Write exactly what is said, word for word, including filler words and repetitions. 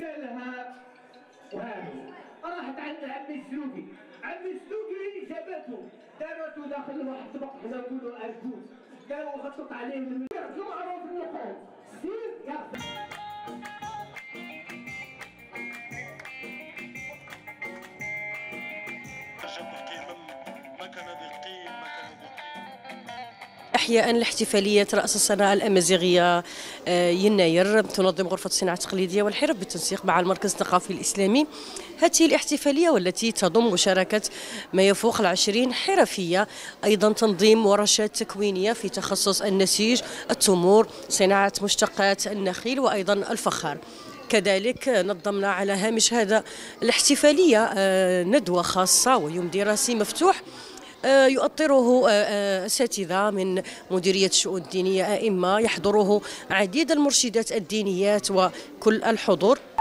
سالها وهامي، راحت عند عمي السلوكي، عمي السلوكي جابته دارته داخل لواحد طبق حنا نقولوا أرجوز، قالوا خطط عليه من المعروف النقود، سير ياخذ أحياء لاحتفالية رأس السنة الأمازيغية يناير. تنظم غرفة الصناعة التقليدية والحرف بالتنسيق مع المركز الثقافي الإسلامي هذه الاحتفالية، والتي تضم مشاركة ما يفوق العشرين حرفية، أيضا تنظيم ورشات تكوينية في تخصص النسيج، التمور، صناعة مشتقات النخيل وأيضا الفخار. كذلك نظمنا على هامش هذا الاحتفالية ندوة خاصة ويوم دراسي مفتوح يؤطره أساتذة من مديرية الشؤون الدينية، أئمة، يحضره عديد المرشدات الدينيات وكل الحضور.